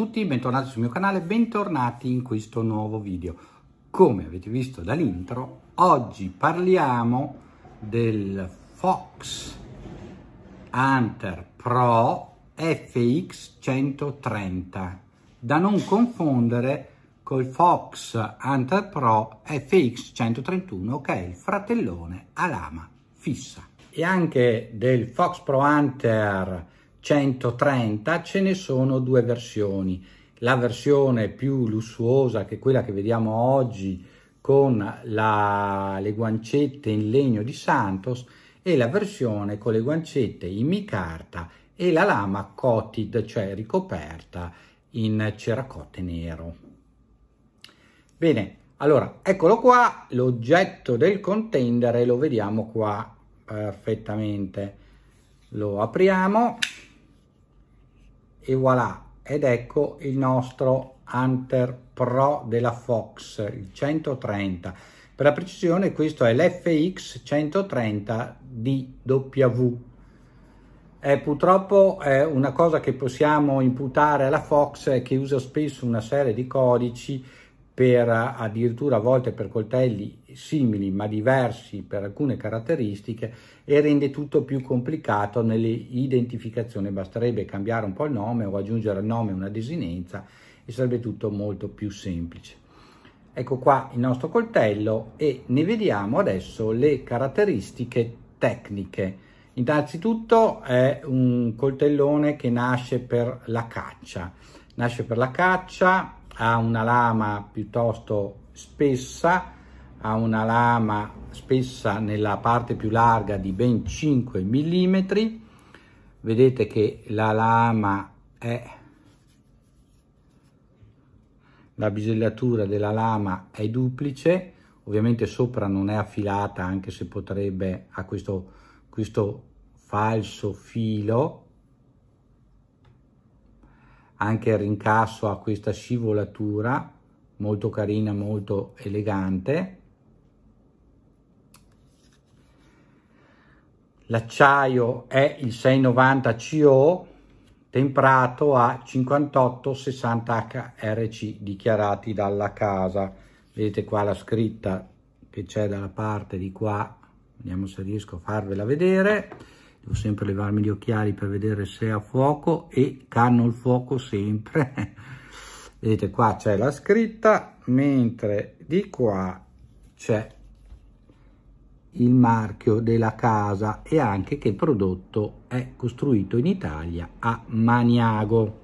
tutti, bentornati sul mio canale, bentornati in questo nuovo video. Come avete visto dall'intro, oggi parliamo del Fox Hunter Pro FX130, da non confondere col Fox Hunter Pro FX131, che è il fratellone a lama fissa. E anche del Fox Pro Hunter 130 ce ne sono due versioni. La versione più lussuosa, che è quella che vediamo oggi con le guancette in legno di Santos, e la versione con le guancette in micarta e la lama coated, cioè ricoperta in ceracote nero. Bene, allora eccolo qua l'oggetto del contender e lo vediamo qua perfettamente. Lo apriamo e voilà, ed ecco il nostro Hunter Pro della Fox, il 130. Per la precisione questo è l'FX 130 DW. Purtroppo una cosa che possiamo imputare alla Fox è che usa spesso una serie di codici, per addirittura a volte per coltelli simili ma diversi per alcune caratteristiche, e rende tutto più complicato nell'identificazione. Basterebbe cambiare un po' il nome o aggiungere al nome una desinenza e sarebbe tutto molto più semplice. Ecco qua il nostro coltello e ne vediamo adesso le caratteristiche tecniche. Innanzitutto è un coltellone che nasce per la caccia, ha una lama piuttosto spessa, ha una lama spessa nella parte più larga di ben 5 mm, vedete che la lama la bisellatura della lama è duplice, ovviamente sopra non è affilata, anche se potrebbe, ha questo falso filo, anche il rincasso ha questa scivolatura molto carina, molto elegante. L'acciaio è il 690CO temperato a 58-60 HRC dichiarati dalla casa. Vedete qua la scritta che c'è dalla parte di qua, vediamo se riesco a farvela vedere. Devo sempre levarmi gli occhiali per vedere se è a fuoco e canno il fuoco sempre. Vedete qua c'è la scritta, mentre di qua c'è il marchio della casa e anche che il prodotto è costruito in Italia a Maniago.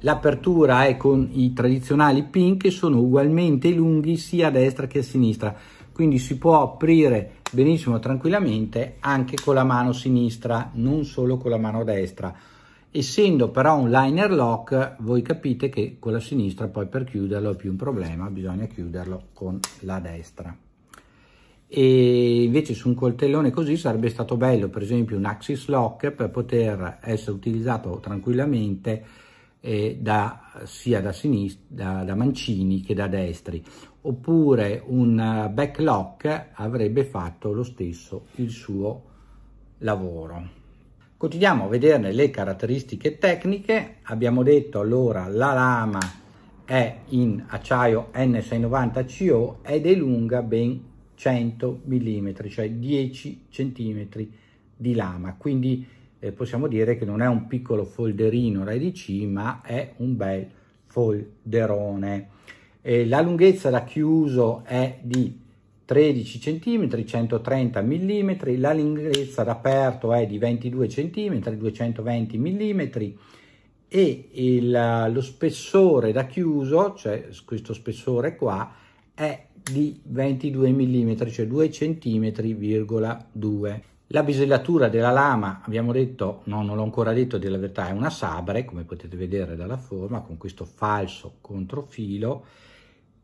L'apertura è con i tradizionali pin che sono ugualmente lunghi sia a destra che a sinistra, quindi si può aprire benissimo tranquillamente anche con la mano sinistra, non solo con la mano destra. Essendo però un liner lock, voi capite che con la sinistra poi per chiuderlo è più un problema, bisogna chiuderlo con la destra. E invece su un coltellone così sarebbe stato bello per esempio un axis lock, per poter essere utilizzato tranquillamente sia da mancini che da destri, oppure un backlock avrebbe fatto lo stesso il suo lavoro. Continuiamo a vederne le caratteristiche tecniche. Abbiamo detto allora la lama è in acciaio N690CO ed è lunga ben 100 mm, cioè 10 cm di lama, quindi possiamo dire che non è un piccolo folderino da EDC, ma è un bel folderone. La lunghezza da chiuso è di 13 cm, 130 mm, la lunghezza d'aperto è di 22 cm, 220 mm, e lo spessore da chiuso, cioè questo spessore qua, è di 22 mm, cioè 2,2 cm. La bisellatura della lama, abbiamo detto, no, non l'ho ancora detto, della verità, è una sabre, come potete vedere dalla forma, con questo falso controfilo,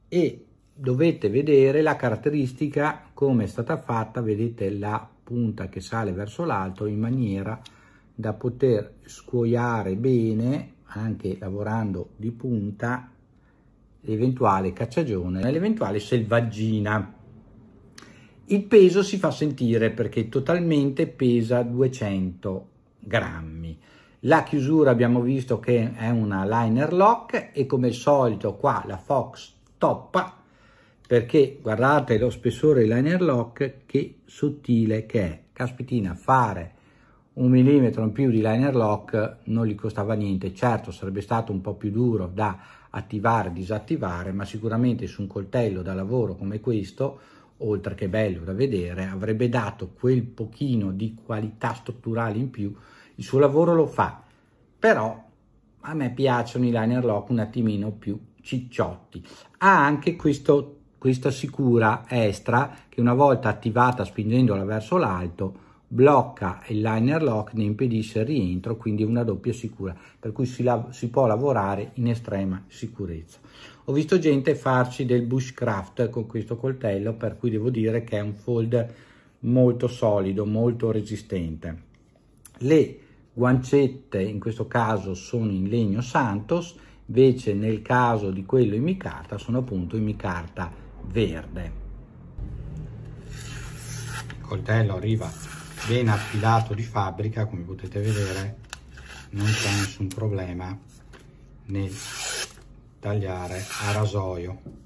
e dovete vedere la caratteristica come è stata fatta. Vedete la punta che sale verso l'alto in maniera da poter scuoiare bene, anche lavorando di punta, l'eventuale cacciagione, l'eventuale selvaggina. Il peso si fa sentire perché totalmente pesa 200 grammi La chiusura abbiamo visto che è una liner lock e come al solito qua la Fox toppa, perché guardate lo spessore liner lock che sottile che è. Caspitina, fare un millimetro in più di liner lock non gli costava niente. Certo sarebbe stato un po' più duro da attivare e disattivare, ma sicuramente su un coltello da lavoro come questo, oltre che bello da vedere, avrebbe dato quel pochino di qualità strutturale in più. Il suo lavoro lo fa, però a me piacciono i liner lock un attimino più cicciotti. Ha anche questa sicura extra che una volta attivata spingendola verso l'alto blocca il liner lock, ne impedisce il rientro, quindi una doppia sicura, per cui si può lavorare in estrema sicurezza. Ho visto gente farci del bushcraft con questo coltello, per cui devo dire che è un fold molto solido, molto resistente. Le guancette in questo caso sono in legno Santos, invece nel caso di quello in micarta sono appunto in micarta verde. Il coltello arriva ben affilato di fabbrica, come potete vedere non c'è nessun problema nel tagliare a rasoio.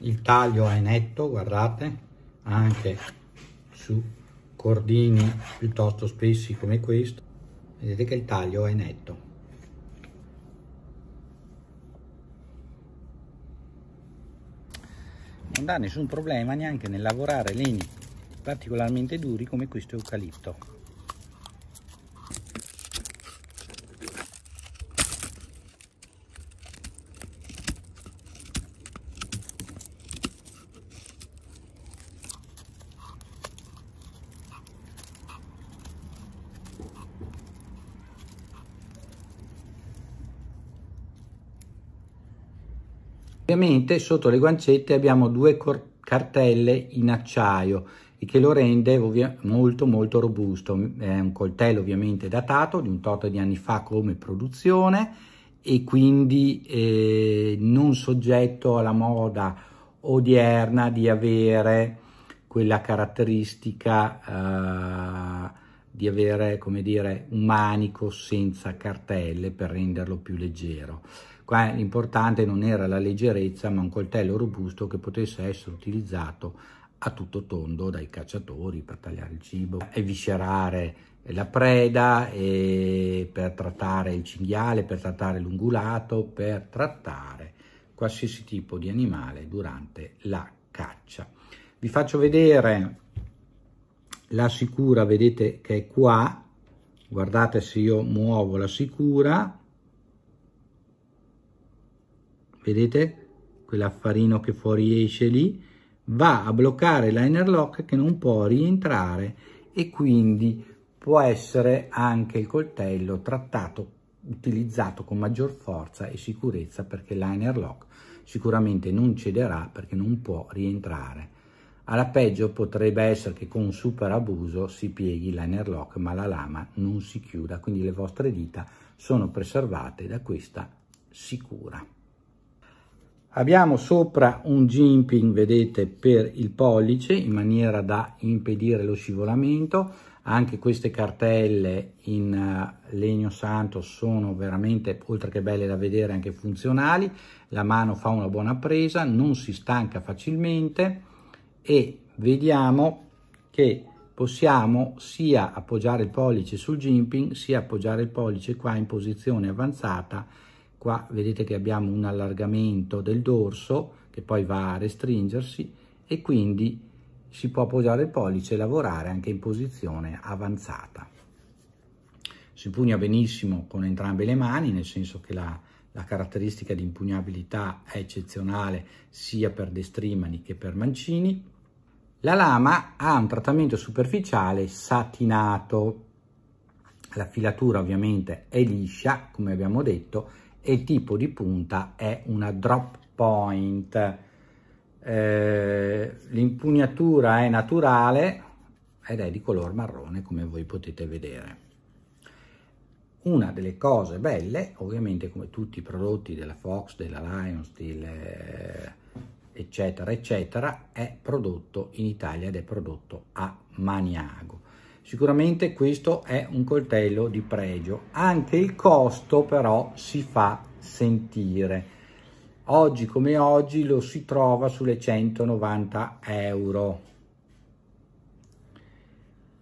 Il taglio è netto, guardate, anche su cordini piuttosto spessi come questo, vedete che il taglio è netto. Non dà nessun problema neanche nel lavorare legni particolarmente duri come questo eucalipto. Ovviamente sotto le guancette abbiamo due cartelle in acciaio e che lo rende molto molto robusto. È un coltello ovviamente datato di un tot di anni fa come produzione e quindi non soggetto alla moda odierna di avere quella caratteristica di avere, come dire, un manico senza cartelle per renderlo più leggero. Qua l'importante non era la leggerezza, ma un coltello robusto che potesse essere utilizzato a tutto tondo dai cacciatori per tagliare il cibo, eviscerare la preda, e per trattare il cinghiale, per trattare l'ungulato, per trattare qualsiasi tipo di animale durante la caccia. Vi faccio vedere la sicura, vedete che è qua, guardate se io muovo la sicura. Vedete quell'affarino che fuoriesce lì, va a bloccare il liner lock che non può rientrare e quindi può essere anche il coltello trattato, utilizzato con maggior forza e sicurezza, perché il liner lock sicuramente non cederà perché non può rientrare. Alla peggio potrebbe essere che con un super abuso si pieghi il liner lock ma la lama non si chiuda, quindi le vostre dita sono preservate da questa sicura. Abbiamo sopra un jimping, vedete, per il pollice in maniera da impedire lo scivolamento. Anche queste cartelle in legno santo sono veramente, oltre che belle da vedere, anche funzionali. La mano fa una buona presa, non si stanca facilmente e vediamo che possiamo sia appoggiare il pollice sul jimping sia appoggiare il pollice qua in posizione avanzata. Qua vedete che abbiamo un allargamento del dorso che poi va a restringersi e quindi si può appoggiare il pollice e lavorare anche in posizione avanzata. Si impugna benissimo con entrambe le mani, nel senso che la caratteristica di impugnabilità è eccezionale sia per destrimani che per mancini. La lama ha un trattamento superficiale satinato, la filatura ovviamente è liscia come abbiamo detto e il tipo di punta è una drop point. L'impugnatura è naturale ed è di color marrone come voi potete vedere. Una delle cose belle, ovviamente come tutti i prodotti della Fox, della Lion Steel eccetera eccetera, è prodotto in Italia ed è prodotto a Maniago. Sicuramente questo è un coltello di pregio, anche il costo però si fa sentire. Oggi come oggi lo si trova sulle 190 euro,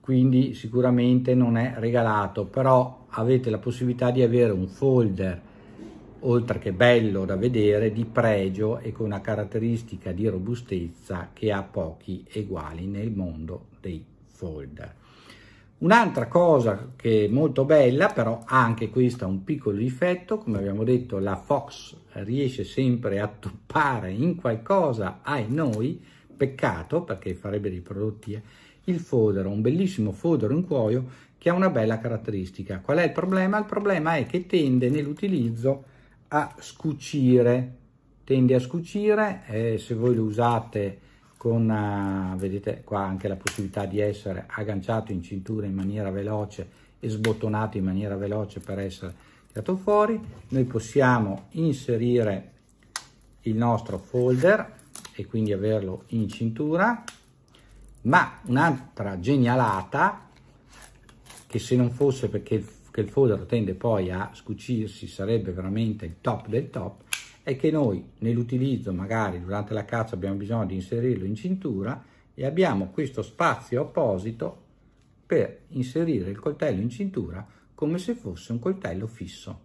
quindi sicuramente non è regalato, però avete la possibilità di avere un folder, oltre che bello da vedere, di pregio e con una caratteristica di robustezza che ha pochi eguali nel mondo dei folder. Un'altra cosa che è molto bella, però anche questa un piccolo difetto, come abbiamo detto la Fox riesce sempre a toppare in qualcosa ai noi, peccato perché farebbe dei prodotti, il fodero, un bellissimo fodero in cuoio che ha una bella caratteristica. Qual è il problema? Il problema è che tende nell'utilizzo a scucire, tende a scucire, se voi lo usate con, vedete qua anche la possibilità di essere agganciato in cintura in maniera veloce e sbottonato in maniera veloce per essere tirato fuori. Noi possiamo inserire il nostro folder e quindi averlo in cintura, ma un'altra genialata, che se non fosse perché il folder tende poi a scucirsi sarebbe veramente il top del top, è che noi nell'utilizzo magari durante la caccia abbiamo bisogno di inserirlo in cintura e abbiamo questo spazio apposito per inserire il coltello in cintura come se fosse un coltello fisso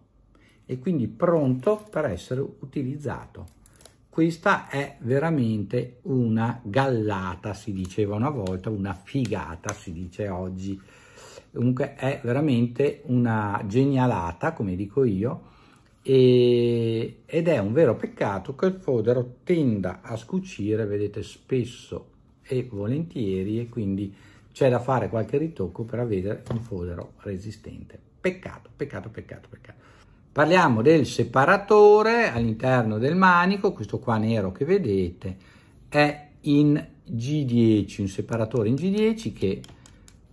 e quindi pronto per essere utilizzato. Questa è veramente una gallata, si diceva una volta, una figata si dice oggi, comunque è veramente una genialata come dico io, ed è un vero peccato che il fodero tenda a scucire, vedete, spesso e volentieri, e quindi c'è da fare qualche ritocco per avere un fodero resistente. Peccato, peccato, peccato, peccato. Parliamo del separatore all'interno del manico. Questo qua nero che vedete è in G10, un separatore in G10 che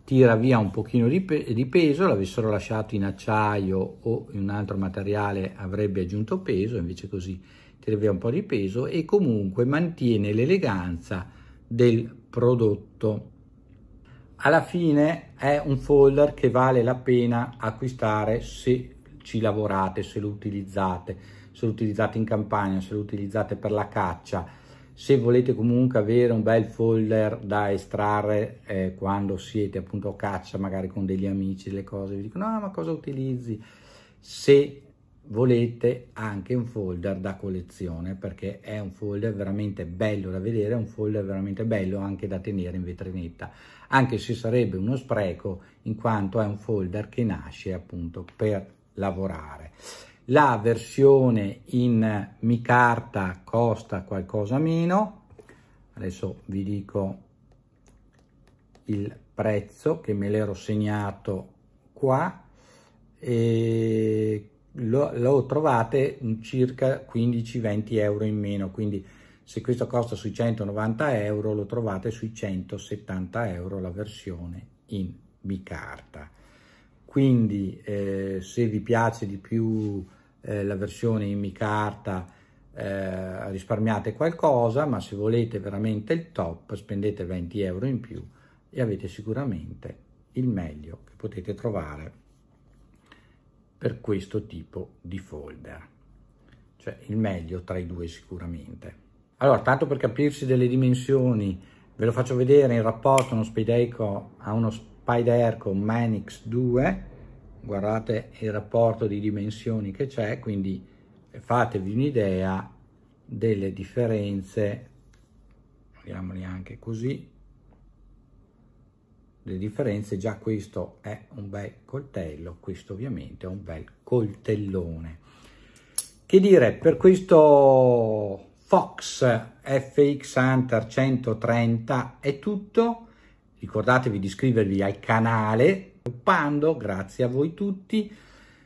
tira via un pochino di peso. L'avessero lasciato in acciaio o in un altro materiale avrebbe aggiunto peso, invece così tira via un po' di peso e comunque mantiene l'eleganza del prodotto. Alla fine è un folder che vale la pena acquistare se ci lavorate, se lo utilizzate, se lo utilizzate in campagna, se lo utilizzate per la caccia. Se volete comunque avere un bel folder da estrarre quando siete appunto a caccia, magari con degli amici, delle cose, vi dicono no, ma cosa utilizzi? Se volete anche un folder da collezione, perché è un folder veramente bello da vedere, è un folder veramente bello anche da tenere in vetrinetta, anche se sarebbe uno spreco in quanto è un folder che nasce appunto per lavorare. La versione in micarta costa qualcosa meno, adesso vi dico il prezzo che me l'ero segnato qua, e lo trovate circa 15-20 euro in meno, quindi se questo costa sui 190 euro lo trovate sui 170 euro la versione in micarta. Quindi se vi piace di più la versione in micarta risparmiate qualcosa, ma se volete veramente il top spendete 20 euro in più e avete sicuramente il meglio che potete trovare per questo tipo di folder, cioè il meglio tra i due sicuramente. Allora, tanto per capirsi delle dimensioni, ve lo faccio vedere in rapporto uno Spyderco a uno Spyderco Manix 2, guardate il rapporto di dimensioni che c'è, quindi fatevi un'idea delle differenze, vediamoli anche così, le differenze. Già questo è un bel coltello, questo ovviamente è un bel coltellone. Che dire, per questo Fox FX Hunter 130 è tutto. Ricordatevi di iscrivervi al canale, grazie a voi tutti,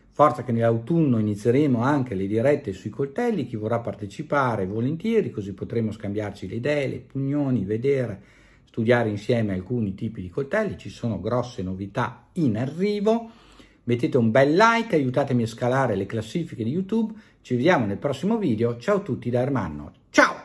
forza che nell'autunno inizieremo anche le dirette sui coltelli, chi vorrà partecipare volentieri, così potremo scambiarci le idee, le opinioni, vedere, studiare insieme alcuni tipi di coltelli, ci sono grosse novità in arrivo, mettete un bel like, aiutatemi a scalare le classifiche di YouTube, ci vediamo nel prossimo video, ciao a tutti da Ermanno, ciao!